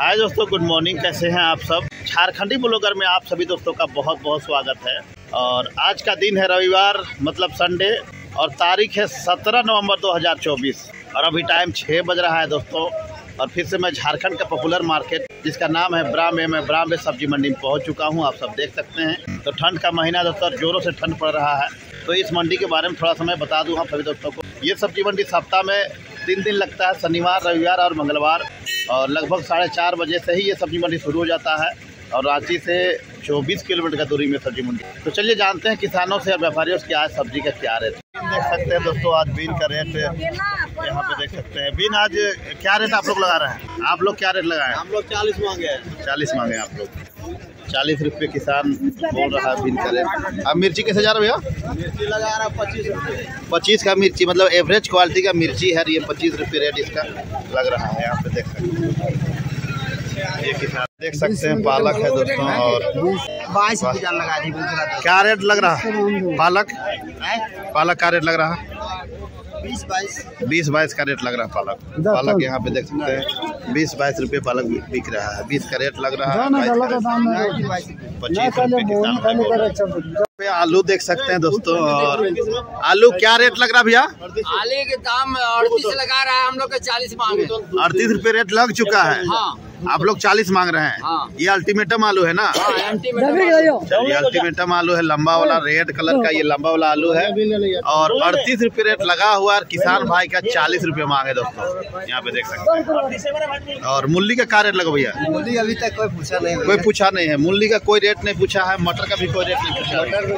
हाय दोस्तों, good morning. कैसे हैं आप सब? झारखंडी ब्लॉगर में आप सभी दोस्तों का बहुत बहुत स्वागत है। और आज का दिन है रविवार, मतलब संडे, और तारीख है 17 नवंबर 2024 और अभी टाइम 6 बज रहा है दोस्तों। और फिर से मैं झारखंड का पॉपुलर मार्केट जिसका नाम है ब्राम्बे, मैं ब्राम्बे सब्जी मंडी में पहुँच चुका हूँ। आप सब देख सकते हैं। तो ठंड का महीना दोस्तों, जोरों से ठंड पड़ रहा है। तो इस मंडी के बारे में थोड़ा समय बता दूँ आप सभी दोस्तों को। ये सब्जी मंडी सप्ताह में 3 दिन लगता है, शनिवार, रविवार और मंगलवार। और लगभग 4:30 बजे से ही ये सब्जी मंडी शुरू हो जाता है और रांची से 24 किलोमीटर का दूरी में सब्जी मंडी। तो चलिए जानते हैं किसानों से और व्यापारियों से आज सब्जी का क्या रेट। देख सकते हैं दोस्तों, आज बीन का रेट यहाँ पे देख सकते हैं। बीन आज क्या रेट आप लोग लगा रहे हैं? आप लोग क्या रेट लगाए? हम लोग 40 मांगे हैं। 40 मांगे आप लोग? 40 रुपये किसान बोल रहा है बीन का रेट। अब मिर्ची कैसे जा रहा है भैया? मिर्ची लगा रहा है 25 रुपये। 25 का मिर्ची, मतलब एवरेज क्वालिटी का मिर्ची है। ये 25 रुपये रेट इसका लग रहा है। यहाँ पे देख सकते हैं, ये किसान देख सकते हैं। पालक है दोस्तों, और 22 रुपये लगा दी। क्या रेट लग रहा है पालक? पालक का रेट लग रहा है 20-22 का रेट लग रहा है पालक। पालक यहाँ पे देख सकते हैं 20-22 रुपये पालक बिक रहा है। 20 का रेट लग रहा है 25 रुपये। आलू देख सकते हैं दोस्तों, और आलू क्या रेट लग रहा भैया? आलू के दाम 38 लगा रहा है, हम लोग 40 मांगे। 38 रुपये रेट लग चुका है। हाँ। आप लोग 40 मांग रहे हैं। हाँ। ये अल्टीमेटम आलू है ना? हाँ, अल्टीमेटम आलू है। लंबा वाला रेड कलर का ये लंबा वाला आलू है, और 38 रुपये रेट लगा हुआ और किसान भाई का 40 रुपये मांगे दोस्तों। यहाँ पे देख सकते हैं। और मूली का क्या रेट लगा भैया? मूली अभी तक कोई पूछा नहीं, कोई पूछा नहीं है। मूली का कोई रेट नहीं पूछा है। मटर का भी कोई रेट नहीं पूछा।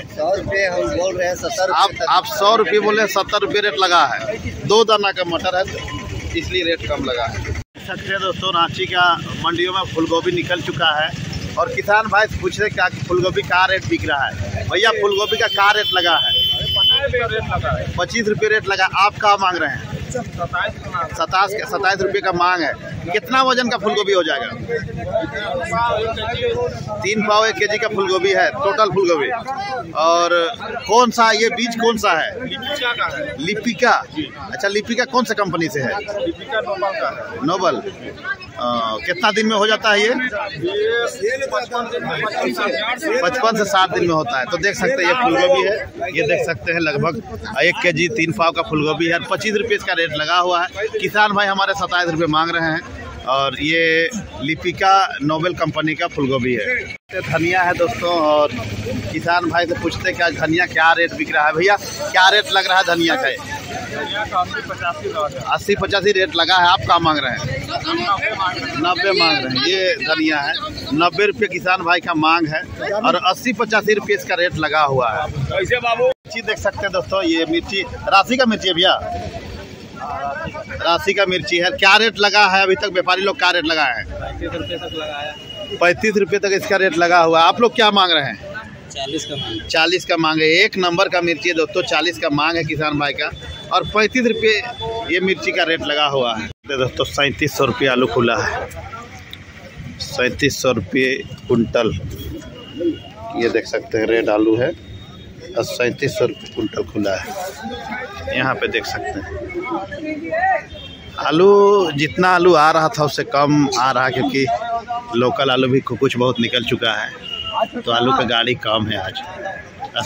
100 रुपये हम बोल रहे हैं। 70 रुपये आप 100 रुपये बोले हैं, 70 रुपये रेट लगा है। 2 दाना का मटर है, इसलिए रेट कम लगा है। सकते हैं दोस्तों, रांची का मंडियों में फूलगोभी निकल चुका है और किसान भाई पूछ रहे क्या कि फूलगोभी का रेट बिक रहा है। भैया फूलगोभी का क्या रेट लगा है? 25 रुपये रेट लगा। आप क्या मांग रहे हैं? 27 रुपये का मांग है। कितना वजन का फूलगोभी हो जाएगा? 3 पाव 1 केजी का फूलगोभी है टोटल फूलगोभी। और कौन सा ये बीज कौन सा है? लिपिका। अच्छा, लिपिका कौन सा कंपनी से है? नोबल। कितना दिन में हो जाता है ये? 55 से 60 दिन में होता है। तो देख सकते हैं ये फूलगोभी है, ये देख सकते हैं लगभग 1 केजी 3 पाव का फूलगोभी है। 25 रुपये इसका रेट लगा हुआ है। किसान भाई हमारे 27 रुपये मांग रहे हैं। और ये लिपिका नोबेल कंपनी का फूलगोभी है। धनिया है दोस्तों, और किसान भाई से पूछते हैं कि आज धनिया क्या रेट बिक रहा है। भैया क्या रेट लग रहा है धनिया का? 80-85 रेट लगा है। आप क्या मांग रहे हैं? 90 मांग रहे हैं। ये धनिया है 90 रुपये किसान भाई का मांग है, और 80-85 रुपये इसका रेट लगा हुआ है। मिर्ची देख सकते हैं दोस्तों, ये मिर्ची राशि का मिर्ची है। भैया राशि का मिर्ची है, क्या रेट लगा है? अभी तक व्यापारी लोग क्या रेट लगाए हैं? 35 रुपये तक इसका रेट लगा हुआ। आप लोग क्या मांग रहे हैं? 40 का मांग है। एक नंबर का मिर्ची है दोस्तों, 40 का मांग है किसान भाई का, और 35 रुपये ये मिर्ची का रेट लगा हुआ है दोस्तों। 3700 रुपये आलू खुला है, 3700 रुपये कुंटल। ये देख सकते हैं रेड आलू है, 3700 रुपये कुंटल खुला है। यहाँ पे देख सकते हैं आलू, जितना आलू आ रहा था उससे कम आ रहा है, क्योंकि लोकल आलू भी कुछ बहुत निकल चुका है, तो आलू का गाड़ी कम है आज।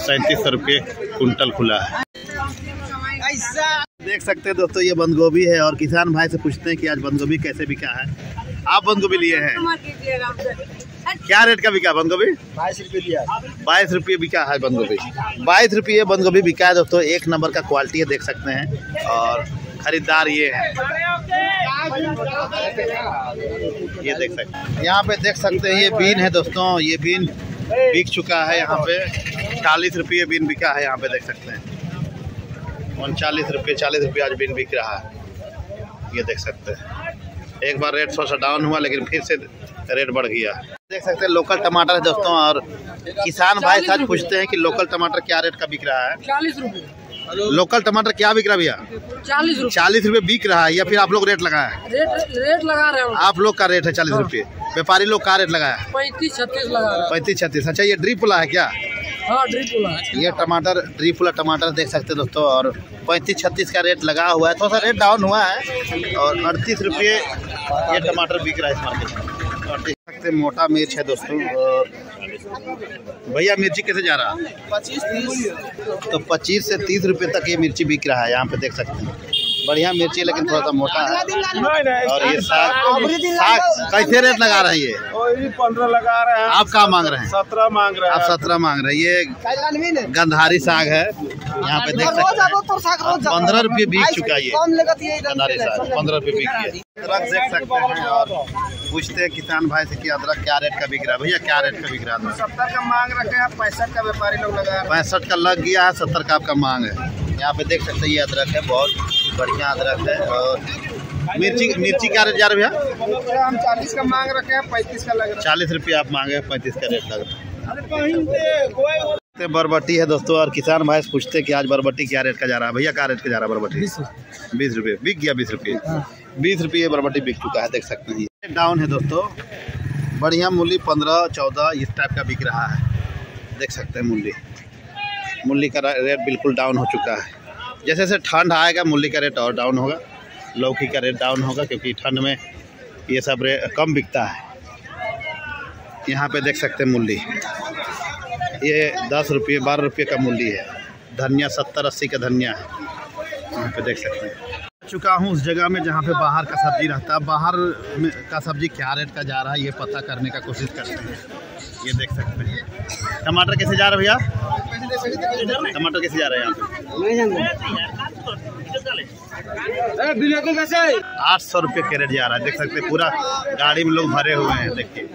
3700 रुपये कुंटल खुला है। देख सकते हैं दोस्तों, ये बंद गोभी है, और किसान भाई से पूछते हैं कि आज बंद गोभी कैसे बिका है। आप बंद गोभी लिए हैं, क्या रेट का बिका बंद गोभी? 22 रुपये दिया। 22 रुपये बिका है बंद गोभी। 22 रुपये बंद गोभी बिका है दोस्तों। एक नंबर का क्वालिटी है, देख सकते हैं, और खरीदार ये है। ये देख सकते हैं, यहाँ पे देख सकते हैं, ये बीन है दोस्तों। ये बीन बिक चुका है। यहाँ पे 40 रुपये बीन बिका है। यहाँ पे देख सकते हैं 39 रुपये, 40 रुपये आज बीन बिक रहा है। ये देख सकते हैं, एक बार रेट थोड़ा सा डाउन हुआ, लेकिन फिर से रेट बढ़ गया। देख सकते हैं लोकल टमाटर है दोस्तों, और किसान भाई साथ पूछते हैं कि लोकल टमाटर क्या रेट का बिक रहा है? 40 रुपये। लोकल टमाटर क्या बिक रहा है भैया? 40 रुपये। 40 रुपये बिक रहा है, या फिर आप लोग रेट लगाए? रेट लगा रहे हैं। आप लोग का रेट है 40 रुपये। व्यापारी लोग का रेट लगाया? 35-36 लगा रहा है। 35-36। अच्छा, ये ड्रिप वाला है क्या? हाँ, ड्रिप वाला। ये टमाटर ड्रिप वाला टमाटर देख सकते हैं दोस्तों, और 35-36 का रेट लगा हुआ है, थोड़ा सा रेट डाउन हुआ है। और 38 रुपये ये टमाटर बिक रहा है इस मार्केट में। सकते मोटा मिर्च है दोस्तों। भैया मिर्ची कैसे जा रहा है? 25-30। तो 25 से 30 रुपये तक ये मिर्ची बिक रहा है, यहाँ पे देख सकते हैं। बढ़िया मिर्ची लेकिन थोड़ा सा मोटा है। और ये साग कैसे रेट लगा रही है? 15 लगा रहे हैं। आप क्या मांग रहे हैं? 17 मांग रहे हैं। आप 17 मांग रहे हैं। ये गंधारी साग है, यहाँ पे देख सकते हैं। 15 रुपये बिक चुका है ये गंधारी साग, 15 रुपये बिक गया। अदरक देख सकते हैं। और पूछते हैं किसान भाई से कि अदरक क्या रेट का बिक रहा है। भैया क्या रेट का बिक रहा है? 70 का मांग रखे हैं, 65 का व्यापारी लोग लगा रहे हैं। 65 का लग गया है, 70 का आपका मांग है। यहाँ पे देख सकते हैं ये अदरक है, बहुत बढ़िया अदरक है। और मिर्ची क्या रेट जा रहा है भैया? हम 40 का मांग रखे हैं, 35 का लग रहा है। 40 रुपये आप मांगे, 35 का रेट लग रहा है। बरबट्टी है दोस्तों। और किसान भाई से पूछते हैं कि आज बरबट्टी क्या रेट का जा रहा है। भैया क्या रेट का जा रहा है बरबट्टी? 20 रुपये बिक गया। 20 रुपये बरबट्टी बिक चुका है, देख सकते हैं। ये डाउन है दोस्तों। बढ़िया मूली 15-14 इस टाइप का बिक रहा है, देख सकते हैं। मूली का रेट बिल्कुल डाउन हो चुका है। जैसे जैसे ठंड आएगा मूली का रेट और डाउन होगा, लौकी का रेट डाउन होगा, क्योंकि ठंड में ये सब रेट कम बिकता है। यहाँ पे देख सकते हैं मूली, ये 10 रुपये 12 रुपये का मूली है। धनिया 70-80 का धनिया है, यहाँ पे देख सकते हैं। चुका हूँ उस जगह में जहाँ पे बाहर का सब्जी रहता है। बाहर का सब्जी क्या रेट का जा रहा है ये पता करने का कोशिश करते हैं। ये देख सकते हैं। टमाटर कैसे जा रहे हैं भैया? टमाटर कैसे जा रहे हैं? 800 रुपये कैरेट जा रहा है, देख सकते हैं। पूरा गाड़ी में लोग भरे हुए हैं, देखिए।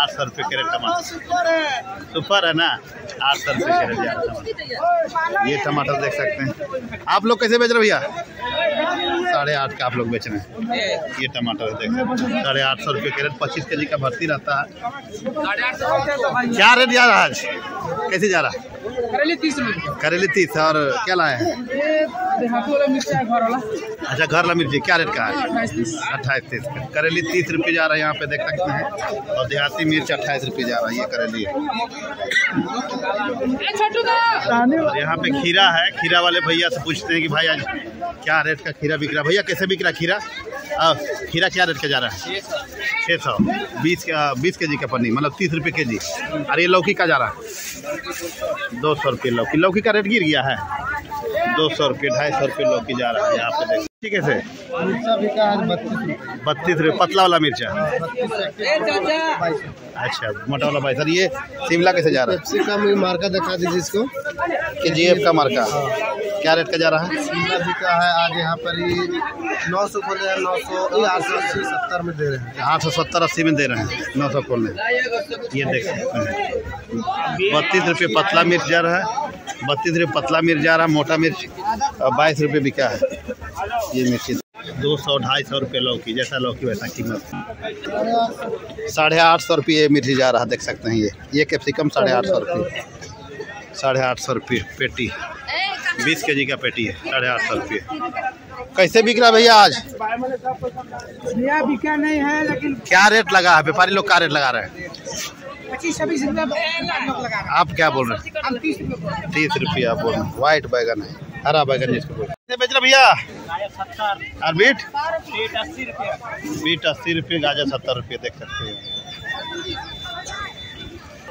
800 रुपये कैरेट टमाटर, सुपर है ना। 800 रुपये कैरेट जा रहा है ये टमाटर, देख सकते हैं। आप लोग कैसे बेच रहे भैया? 8.5 का आप लोग बेच रहे हैं। ये टमाटर देख सकते हैं, 850 रुपये कैरेट। 25 केजी का भर्ती रहता है। क्या रेट जा रहा है आज? कैसे जा रहा है? करेली 30। और क्या लाए हैं? अच्छा घर वाला मिर्ची क्या रेट का है? 28-30। करेली 30 रुपये जा रहा है, यहाँ पे देख सकते हैं। और देहाती मिर्च 28 रुपये जा रहा है, ये करेली है। और यहाँ पे खीरा है। खीरा वाले भैया से पूछते हैं कि भाई आज क्या रेट का खीरा बिक रहा है? भैया कैसे बिक रहा खीरा? खीरा क्या रेट का जा रहा है? 600। 20 केजी का पन्नी, मतलब 30 रुपये केजी। और ये लौकी का जा रहा है? 200 रुपये लौकी। लौकी का रेट गिर गया है, 200 रुपये 250 रुपये लौकी जा रहा है, यहाँ पे देख। ठीक है सर। मिर्चा बिका 32 रुपये पतला वाला मिर्चा। अच्छा मोटा वाला भाई सर। ये शिमला कैसे जा रहा है? मार्का दिखा दीजिए इसको, के जीएफ का मार्का। क्या रेट का जा रहा है? शिमला बिका है आज यहाँ पर ही 900 खोले हैं, 870 में दे रहे हैं, 870-80 में दे रहे हैं, 900 खोले। ये देख सकते हैं। 32 रुपये पतला मिर्च जा रहा है, 32 रुपये पतला मिर्च जा रहा है। मोटा मिर्च 22 रुपये बिका है ये मिर्ची। 200-250 रुपये लौकी, जैसा लौकी वैसा कीमत। 850 रुपये ये मिर्ची जा रहा है, देख सकते हैं। ये कैप्सिकम 850 रुपये, 850 रुपये पेटी। 20 केजी का पेटी है, 850 रुपये। कैसे बिक रहा भैया आज? बिका नहीं है लेकिन। क्या रेट लगा है? व्यापारी लोग क्या रेट लगा रहे हैं? 25-26 रुपये। आप क्या बोल रहे हैं? 30 रुपये आप बोल रहे हैं। व्हाइट बैगन है, हरा बैगन जिसको बोल रहे हैं। बेच रहे भैया? और बीट 80 रुपये, गाजर 70 रुपये, देख सकते हैं।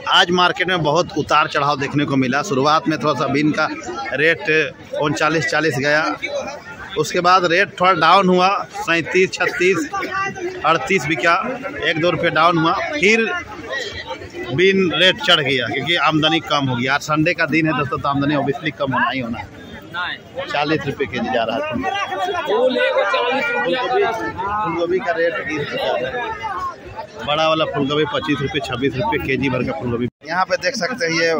आज मार्केट में बहुत उतार चढ़ाव देखने को मिला। शुरुआत में थोड़ा सा बीन का रेट 39-40 गया, उसके बाद रेट थोड़ा डाउन हुआ, 37-36-38 बिका, 1-2 रुपये डाउन हुआ। फिर बीन रेट चढ़ गया क्योंकि आमदनी कम हो गई। आज संडे का दिन है दोस्तों, तो आमदनी ऑब्वियसली कम होना ही होना है। 40 रुपये केजी जा रहा है। फूलगोभी का रेट गिर चुका है। बड़ा वाला फूलगोभी 25-26 रुपये केजी भर का फूलगोभी। यहाँ पे देख सकते हैं ये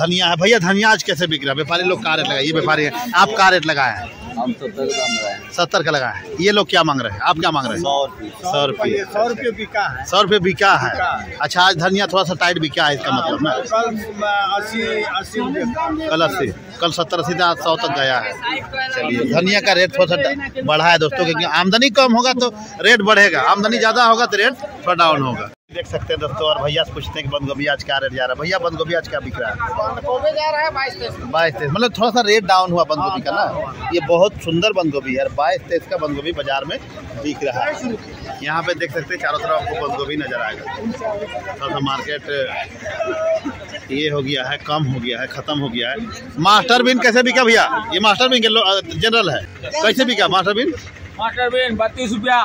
धनिया है। भैया धनिया आज कैसे बिक रहा है? व्यापारी लोग क्या रेट लगाए? ये व्यापारी है। आप क्या रेट लगाए? हम 70 का लगाए हैं। ये लोग क्या मांग रहे हैं? आप क्या मांग रहे हैं? 100 रुपये। 100 रुपये बिका है, 100 रुपये बिका है। अच्छा आज धनिया थोड़ा सा टाइट बिका है, इसका मतलब ना। 80 कल 80, कल 70-80 था, 100 तक गया है। चलिए धनिया का रेट थोड़ा सा बढ़ा है दोस्तों, क्योंकि आमदनी कम होगा तो रेट बढ़ेगा, आमदनी ज़्यादा होगा तो रेट थोड़ा डाउन होगा। देख सकते हैं दोस्तों, और भैया से पूछते हैं कि बंद गोभी आज क्या रेट जा रहा है। भैया बंद गोभी आज क्या बिक रहा है? 22-23। मतलब थोड़ा सा रेट डाउन हुआ बंद गोभी का ना। ये बहुत सुंदर बंद गोभी है, 22-23 का बंद गोभी बाजार में बिक रहा है। यहाँ पे देख सकते हैं चारों तरफ आपको बंद गोभी नजर आएगा। थोड़ा सा मार्केट ये हो गया है, कम हो गया है, खत्म हो गया है। मास्टर बीन कैसे बिका भैया? ये मास्टर बीन जनरल है, कैसे बिका मास्टर बीन? मास्टर बीन 32 रुपया।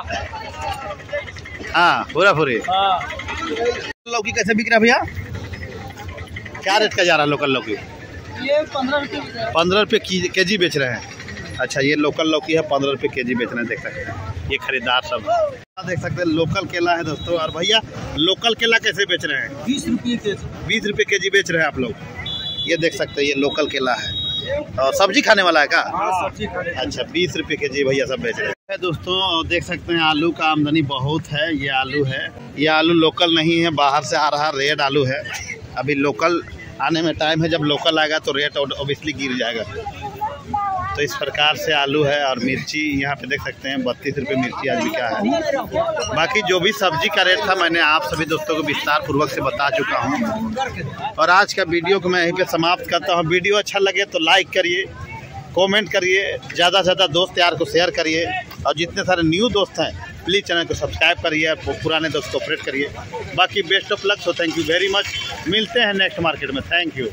हाँ पूरा पूरी। लौकी कैसे बिक रहा भैया? क्या रेट का जा रहा है लोकल लौकी? ये 15 रुपये केजी बेच रहे हैं। अच्छा, ये लोकल लौकी है, 15 रुपये केजी बेच रहे हैं। देख सकते हैं ये खरीदार सब। देख सकते हैं लोकल केला है दोस्तों। और भैया लोकल केला कैसे बेच रहे हैं? 20 रुपये केजी बेच रहे हैं आप लोग। ये देख सकते हैं ये लोकल केला है। और सब्जी खाने वाला है क्या? अच्छा, 20 रुपये केजी भैया सब बेच रहे हैं दोस्तों। देख सकते हैं आलू का आमदनी बहुत है। ये आलू है, ये आलू लोकल नहीं है, बाहर से आ रहा रेड आलू है। अभी लोकल आने में टाइम है, जब लोकल आएगा तो रेट ऑब्वियसली गिर जाएगा। तो इस प्रकार से आलू है। और मिर्ची यहाँ पे देख सकते हैं 32 रुपये मिर्ची आज बिका है। बाकी जो भी सब्जी का रेट था मैंने आप सभी दोस्तों को विस्तार पूर्वक से बता चुका हूँ। और आज का वीडियो को मैं यहीं पर समाप्त करता हूँ। वीडियो अच्छा लगे तो लाइक करिए, कमेंट करिए, ज़्यादा से ज़्यादा दोस्त यार को शेयर करिए। और जितने सारे न्यू दोस्त हैं प्लीज़ चैनल को सब्सक्राइब करिए, पुराने दोस्त को सपोर्ट करिए। बाकी best of luck. So thank you very much. मिलते हैं नेक्स्ट मार्केट में। Thank you.